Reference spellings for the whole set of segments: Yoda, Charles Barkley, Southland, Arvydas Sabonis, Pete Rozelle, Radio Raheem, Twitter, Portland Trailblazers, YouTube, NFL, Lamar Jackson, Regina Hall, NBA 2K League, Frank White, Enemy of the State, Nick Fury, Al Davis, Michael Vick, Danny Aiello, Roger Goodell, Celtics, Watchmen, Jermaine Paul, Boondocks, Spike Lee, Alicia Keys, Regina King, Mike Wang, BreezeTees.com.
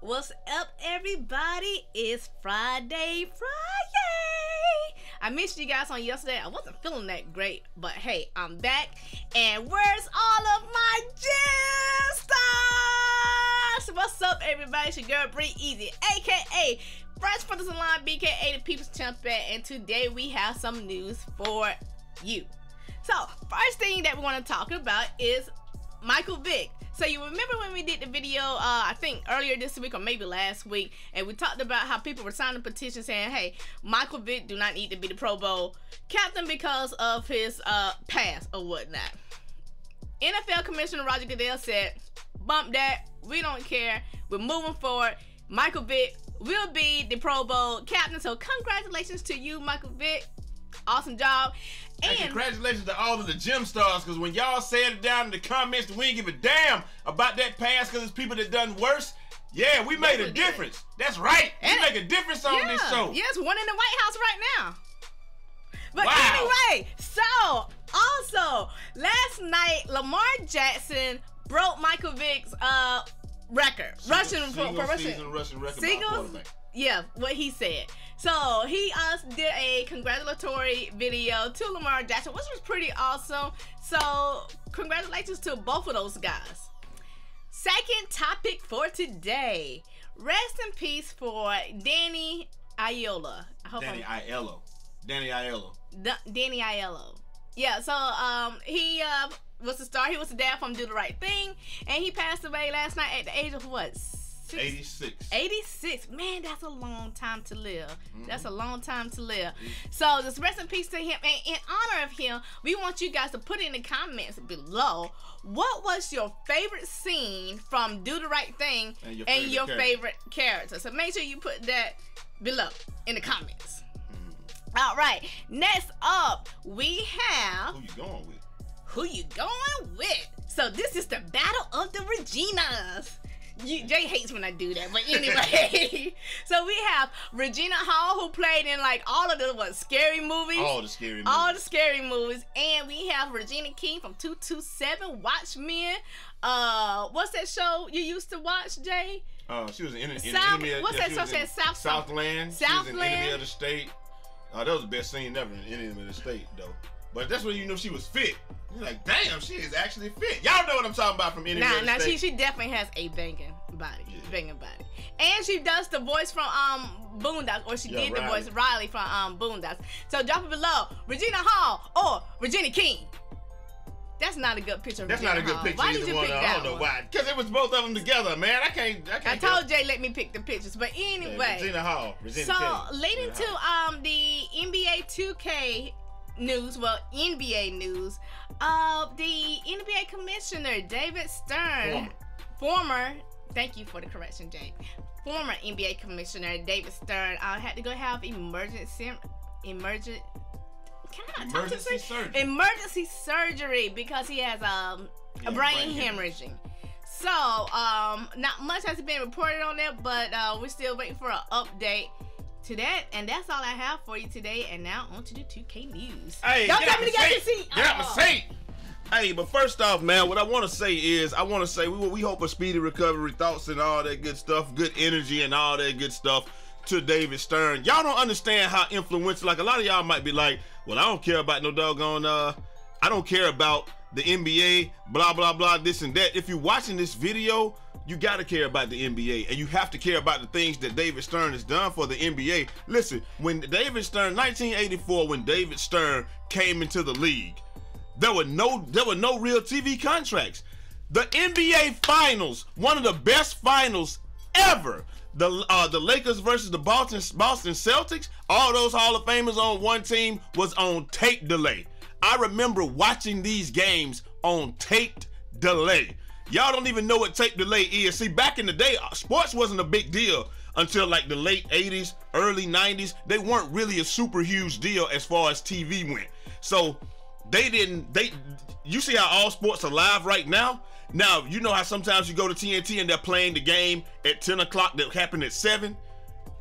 What's up, everybody? It's Friday. I missed you guys on yesterday. I wasn't feeling that great, but hey, I'm back. And where's all of my gym stars? What's up, everybody? It's your girl Bree Easy, aka Fresh from the Salon, BKA the People's Temp, and today we have some news for you. So, first thing that we want to talk about is Michael Vick. So you remember when we did the video, I think earlier this week or maybe last week, and we talked about how people were signing petitions saying, hey, Michael Vick do not need to be the Pro Bowl captain because of his past or whatnot. NFL Commissioner Roger Goodell said, bump that, we don't care, we're moving forward. Michael Vick will be the Pro Bowl captain, so congratulations to you, Michael Vick. Awesome job. And congratulations to all of the gym stars, because when y'all said it down in the comments, we ain't give a damn about that pass because it's people that done worse. Yeah, we made a difference. That's right. And we make a difference on this show. Yes, one in the White House right now. But anyway, so also, last night, Lamar Jackson broke Michael Vick's record. Rushing record. Singles? Yeah, what he said. So he did a congratulatory video to Lamar Jackson, which was pretty awesome. So congratulations to both of those guys. Second topic for today. Rest in peace for Danny Aiello. Danny Aiello. Yeah, so he was the star. He was the dad from Do the Right Thing. And he passed away last night at the age of what? 86. Man, that's a long time to live. That's a long time to live. So just rest in peace to him. And in honor of him, we want you guys to put in the comments below, what was your favorite scene from Do the Right Thing and your favorite character? So make sure you put that below in the comments. All right. Next up, we have... Who you going with? Who you going with? So this is the Battle of the Reginas. Jay hates when I do that, but anyway. So we have Regina Hall, who played in like all of the scary movies? All the scary movies. And we have Regina King from 227, Watchmen. What's that show you used to watch, Jay? She was in Southland. She was in Enemy of the State. That was the best scene ever in Enemy of the State, though. But that's when you know she was fit. You're like, damn, she is actually fit. Y'all know what I'm talking about from Enemy of the State. Nah, she definitely has a banging body. Yeah. Banging body. And she does the voice from Boondocks, or she did Riley. The voice, Riley from Boondocks. So drop it below, Regina Hall or Regina King. That's not a good picture of Regina Hall. That's not a good picture. Why did you pick that one? I don't know why. Because it was both of them together, man. I can't. I told Jay let me pick the pictures. But anyway. Yeah, Regina Hall. Leading to the NBA 2K news, well, NBA news, the NBA commissioner, David Stern, former, thank you for the correction, Jay, former NBA commissioner, David Stern, had to go have emergency surgery because he has a brain hemorrhaging. So, not much has been reported on that, but we're still waiting for an update to that, and that's all I have for you today. And now on to the 2K news. Hey, don't tell me to get your seat. Get out my seat. Hey, but first off, man, what I want to say is we hope a speedy recovery, thoughts and all that good stuff, good energy and all that good stuff to David Stern. Y'all don't understand how influential. Like, a lot of y'all might be like, well, I don't care about no doggone. I don't care about the NBA, blah blah blah, this and that. If you're watching this video, you gotta care about the NBA, and you have to care about the things that David Stern has done for the NBA. Listen, when David Stern, 1984, when David Stern came into the league, there were no real TV contracts. The NBA Finals, one of the best finals ever. The Lakers versus the Boston Celtics, all those Hall of Famers on one team was on tape delay. I remember watching these games on tape delay. Y'all don't even know what tape delay is. See, back in the day, sports wasn't a big deal until like the late 80s, early 90s. They weren't really a super huge deal as far as TV went. So you see how all sports are live right now? Now, you know how sometimes you go to TNT and they're playing the game at 10 o'clock that happened at 7?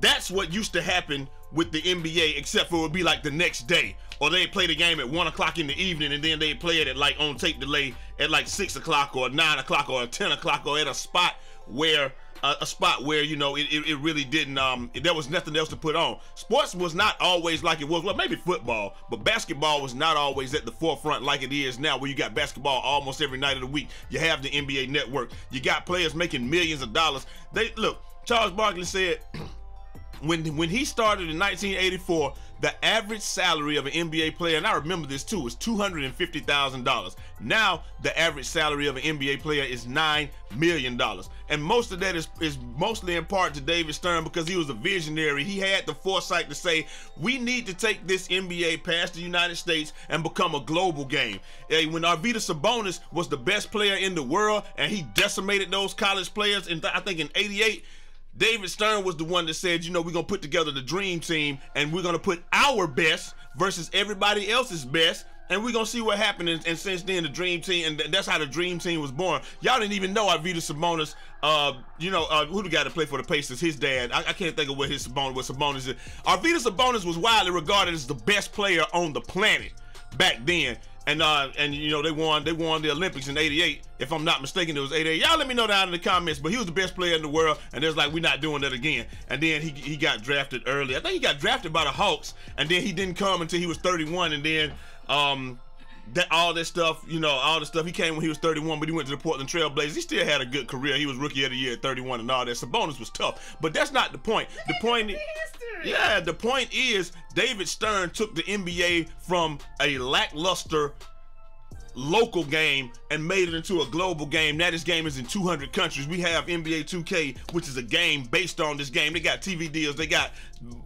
That's what used to happen with the NBA, except for it would be like the next day. Or they'd play the game at 1 o'clock in the evening, and then they'd play it at like on tape delay at like 6 o'clock or 9 o'clock or 10 o'clock, or at a spot where a spot where, you know, it really didn't, there was nothing else to put on. Sports was not always like it was, well, maybe football, but basketball was not always at the forefront like it is now, where you got basketball almost every night of the week. You have the NBA Network. You got players making millions of dollars. They look, Charles Barkley said, when he started in 1984, the average salary of an NBA player, and I remember this too, was $250,000. Now, the average salary of an NBA player is $9 million. And most of that is mostly in part to David Stern, because he was a visionary. He had the foresight to say, we need to take this NBA past the United States and become a global game. When Arvydas Sabonis was the best player in the world and he decimated those college players, in I think in '88, David Stern was the one that said, you know, we're going to put together the dream team, and we're going to put our best versus everybody else's best, and we're going to see what happened. And since then, the dream team, and that's how the dream team was born. Y'all didn't even know Arvydas Sabonis, you know, who the guy that played for the Pacers, his dad. I can't think of what his Sabonis is. Arvydas Sabonis was widely regarded as the best player on the planet back then. And you know, they won the Olympics in '88, if I'm not mistaken. It was '88. Y'all let me know down in the comments. But he was the best player in the world, and there's like, we're not doing that again. And then he got drafted early. I think he got drafted by the Hawks, and then he didn't come until he was 31. And then all this stuff. He came when he was 31, but he went to the Portland Trailblazers. He still had a good career. He was Rookie of the Year at 31 and all that. Sabonis was tough, but that's not the point. The point is, yeah, the point is David Stern took the NBA from a lackluster local game and made it into a global game. Now this game is in 200 countries. We have NBA 2K, which is a game based on this game. They got TV deals, they got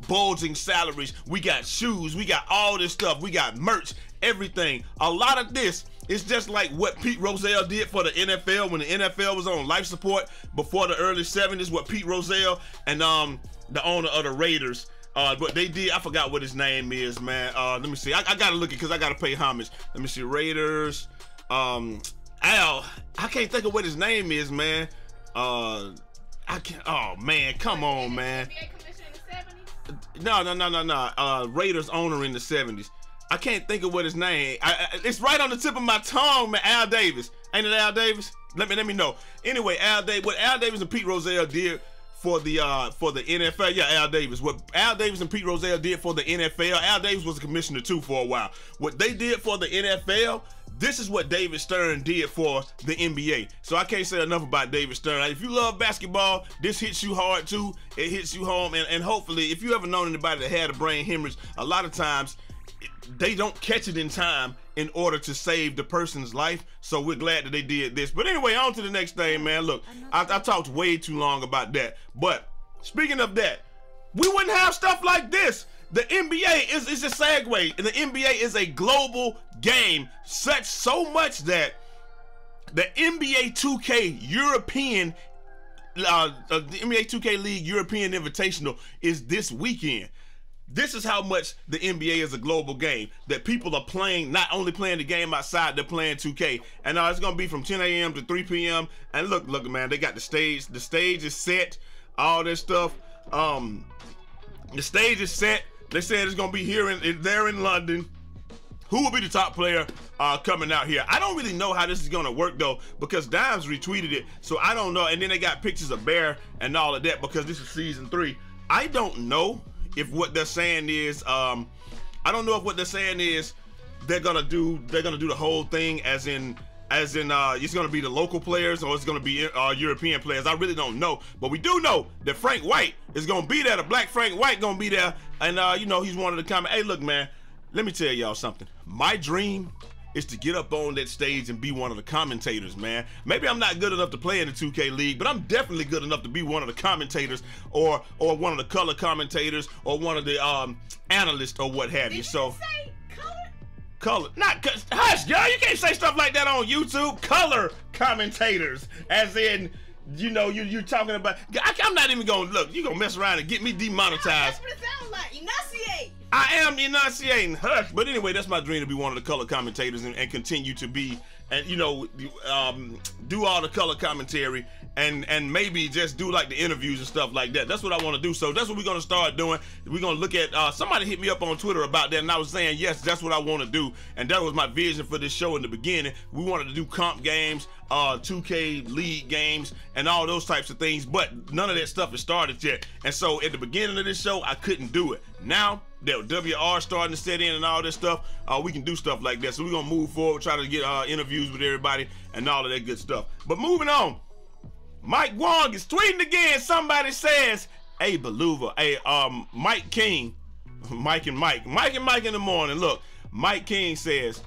bulging salaries, we got shoes, we got all this stuff, we got merch, everything. A lot of this is just like what Pete Rozelle did for the NFL when the NFL was on life support before the early 70s, what Pete Rozelle and the owner of the Raiders, but they did. I forgot what his name is, man. Let me see. I gotta look it because I gotta pay homage. Let me see. Raiders. Al. I can't think of what his name is, man. I can't. Oh man, come on, man. No. Raiders owner in the '70s. I can't think of what his name. It's right on the tip of my tongue, man. Al Davis. Ain't it Al Davis? Let me know. Anyway, what Al Davis and Pete Rozelle did for the NFL, yeah, Al Davis. What Al Davis and Pete Rozelle did for the NFL, Al Davis was a commissioner too for a while. What they did for the NFL, this is what David Stern did for the NBA. So I can't say enough about David Stern. If you love basketball, this hits you hard too. It hits you home, and hopefully, if you ever known anybody that had a brain hemorrhage, a lot of times they don't catch it in time in order to save the person's life. So we're glad that they did this. But anyway, on to the next thing, man. Look, I talked way too long about that. But speaking of that, we wouldn't have stuff like this. The NBA is a segue. The NBA is a global game, such so much that the NBA 2K European, the NBA 2K League European Invitational is this weekend. This is how much the NBA is a global game, that people are playing, not only playing the game outside, they're playing 2K. And it's going to be from 10 a.m. to 3 p.m. And look, man, they got the stage. The stage is set, all this stuff. The stage is set. They said it's going to be there in London. Who will be the top player coming out here? I don't really know how this is going to work, though, because Dimes retweeted it. So I don't know. And then they got pictures of Bear and all of that, because this is season 3. I don't know if what they're saying is, I don't know if what they're saying is they're gonna do the whole thing, as in it's gonna be the local players or it's gonna be European players. I really don't know, but we do know that Frank White is gonna be there. The black Frank White gonna be there, and you know, he's one of the comments. Hey, look, man, let me tell y'all something. My dream is to get up on that stage and be one of the commentators, man. Maybe I'm not good enough to play in the 2K League, but I'm definitely good enough to be one of the commentators, or one of the color commentators, or one of the analysts, or what have you. So, say color, not hush, girl. You can't say stuff like that on YouTube. Color commentators, as in, you know, you talking about. I'm not even gonna look. You gonna mess around and get me demonetized. No, that's what it sounds like. Enunciate. I am enunciating, hush. But anyway, that's my dream, to be one of the color commentators and continue to be, and you know, do all the color commentary and maybe just do like the interviews and stuff like that. That's what I want to do. So that's what we're going to start doing. We're going to look at, somebody hit me up on Twitter about that, and I was saying, yes, that's what I want to do. And that was my vision for this show in the beginning. We wanted to do comp games, 2K League games, and all those types of things, but none of that stuff has started yet. And so at the beginning of this show, I couldn't do it. Now that WR starting to set in and all this stuff, we can do stuff like that. So we're going to move forward, try to get interviews with everybody and all of that good stuff. But moving on, Mike Wang is tweeting again. Somebody says, hey, Beluva, hey, Mike King, Mike and Mike in the morning. Look, Mike King says,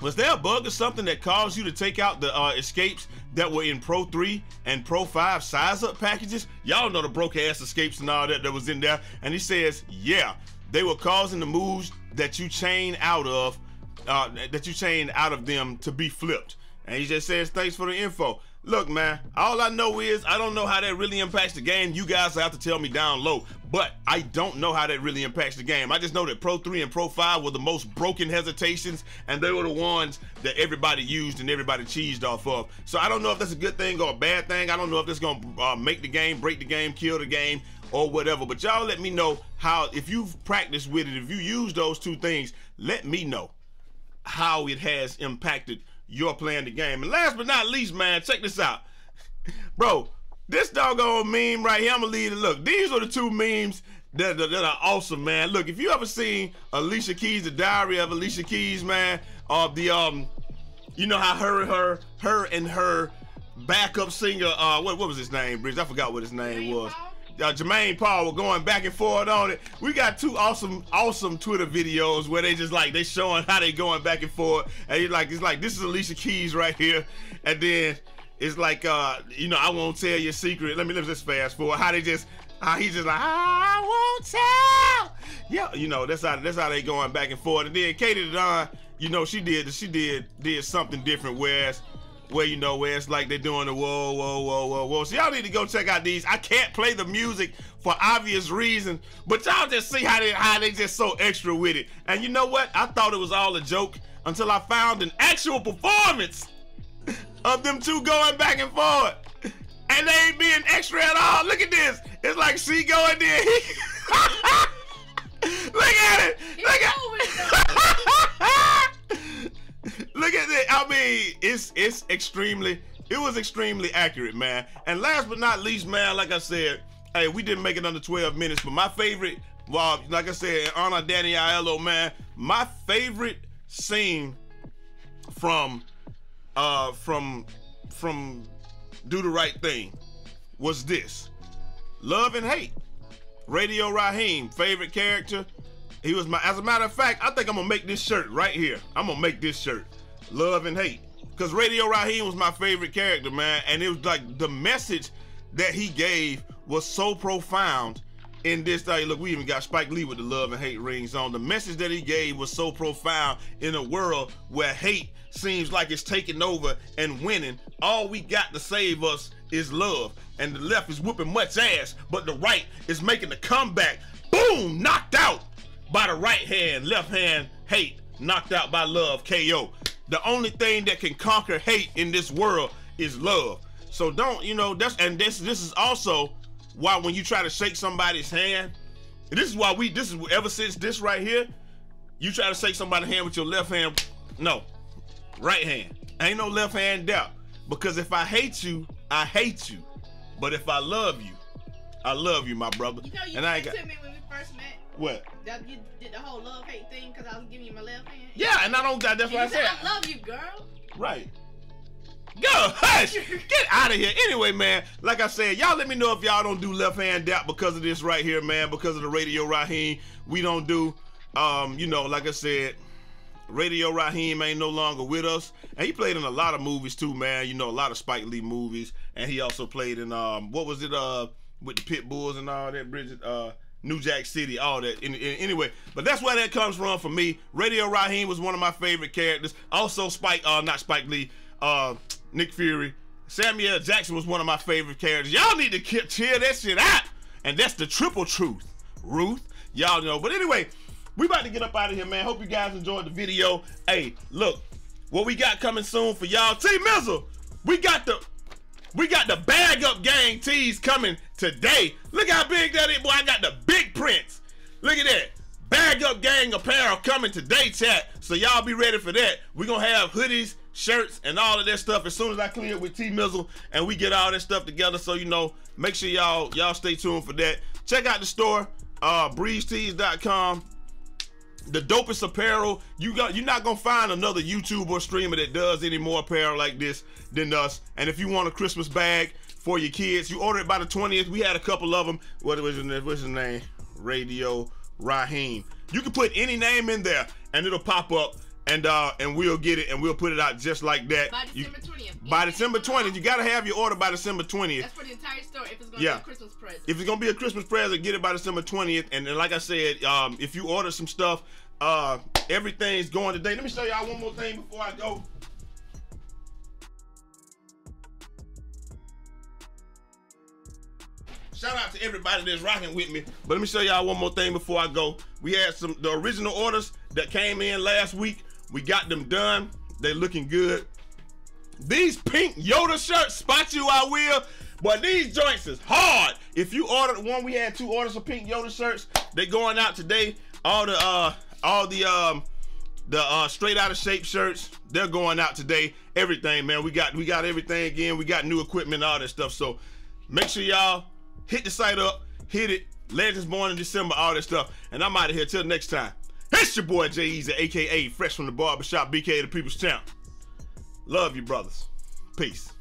was there a bug or something that caused you to take out the escapes that were in Pro 3 and Pro 5 size-up packages? Y'all know the broke-ass escapes and all that that was in there. And he says, yeah, they were causing the moves that you chain out of, them to be flipped. And he just says, thanks for the info. Look, man, all I know is I don't know how that really impacts the game. You guys have to tell me down low, but I don't know how that really impacts the game. I just know that Pro 3 and Pro 5 were the most broken hesitations, and they were the ones that everybody used and everybody cheesed off of. So I don't know if that's a good thing or a bad thing. I don't know if that's going to make the game, break the game, kill the game, or whatever. But y'all let me know how, if you've practiced with it, if you use those two things, let me know how it has impacted you're playing the game. And last but not least, man, check this out. Bro, this doggone meme right here, I'm gonna leave it. Look, these are the two memes that are awesome, man. Look, if you ever seen Alicia Keys, The Diary of Alicia Keys, man, of the, you know how her and her backup singer, what was his name, Bridge? I forgot what his name was. Jermaine Paul were going back and forth on it. We got two awesome Twitter videos where they just like, they showing how they going back and forth. And you're like, it's like, this is Alicia Keys right here. And then it's like, you know, I won't tell your secret. Let me just fast forward. How they just, how he's just like, I won't tell. Yeah, you know, that's how they going back and forth. And then Katie Don, you know, she did something different, whereas, where, you know, where it's like they're doing the whoa, whoa, whoa, whoa, whoa. So y'all need to go check out these. I can't play the music for obvious reason, but y'all just see how they just so extra with it. And you know what? I thought it was all a joke until I found an actual performance of them two going back and forth. And they ain't being extra at all. Look at this. It's like she going there. Look at it. Look at it. Look at it. I mean, it was extremely accurate, man. And last but not least, man, like I said, hey, we didn't make it under 12 minutes, but my favorite, well, like I said, in honor of Danny Aiello, man, my favorite scene from Do the Right Thing was this. Love and Hate. Radio Raheem, favorite character. He was my, as a matter of fact, I think I'm gonna make this shirt right here. I'm gonna make this shirt, Love and Hate. Cause Radio Raheem was my favorite character, man. And it was like the message that he gave was so profound in this thing. Look, we even got Spike Lee with the Love and Hate rings on. The message that he gave was so profound in a world where hate seems like it's taking over and winning. All we got to save us is love. And the left is whooping much ass, but the right is making the comeback. Boom, knocked out by the right hand, left hand, hate, knocked out by love, KO. The only thing that can conquer hate in this world is love. So don't, you know, that's, and this is also why when you try to shake somebody's hand, this is why we, this is, ever since this right here, you try to shake somebody's hand with your left hand, no, right hand. Ain't no left hand doubt. Because if I hate you, I hate you. But if I love you, my brother. You know, you and I ain't got, to me when we first met. What? That you did the whole love hate thing because I was giving you my left hand. Yeah, and I don't. That's what I said. I love you, girl. Right. Go, hush. Get out of here. Anyway, man. Like I said, y'all let me know if y'all don't do left hand doubt because of this right here, man. Because of the Radio Raheem, we don't do. You know, like I said, Radio Raheem ain't no longer with us, and he played in a lot of movies too, man. You know, a lot of Spike Lee movies, and he also played in what was it? With the Pit Bulls and all that, Bridget. New Jack City, all that. Anyway, but that's where that comes from for me. Radio Raheem was one of my favorite characters. Also, Nick Fury. Samuel L. Jackson was one of my favorite characters. Y'all need to cheer that shit out. And that's the triple truth, Ruth. Y'all know. But anyway, we about to get up out of here, man. Hope you guys enjoyed the video. Hey, look, what we got coming soon for y'all. T-Mizzle, we got the We got the Bag Up Gang tees coming today. Look how big that is, boy. I got the big prints. Look at that. Bag Up Gang apparel coming today, chat. So y'all be ready for that. We're going to have hoodies, shirts, and all of that stuff as soon as I clear it with T-Mizzle and we get all that stuff together. So, you know, make sure y'all stay tuned for that. Check out the store, BreezeTees.com. The dopest apparel. You're not going to find another YouTuber or streamer that does any more apparel like this than us. And if you want a Christmas bag for your kids, you order it by the 20th. We had a couple of them. What was his name? Radio Raheem. You can put any name in there and it'll pop up, and we'll get it and we'll put it out just like that. By December 20th. By December 20th. You got to have your order by December 20th. That's for the entire store if it's going to be a Christmas present. If it's going to be a Christmas present, get it by December 20th. And then, like I said, if you order some stuff, everything's going today. Let me show y'all one more thing before I go. Shout out to everybody that's rocking with me. But let me show y'all one more thing before I go. We had the original orders that came in last week. We got them done. They're looking good. These pink Yoda shirts, spot you I will. But these joints is hard. If you ordered one, we had two orders of pink Yoda shirts. They're going out today. All the Straight Outta Shape shirts, they're going out today. Everything, man. We got everything again. We got new equipment, all that stuff. So make sure y'all hit the site up, hit it. Legends Born in December, all that stuff. And I'm out of here. Till next time. It's your boy Jai Eazy, a.k.a. Fresh from the Barbershop, BK the People's Champ. Love you, brothers. Peace.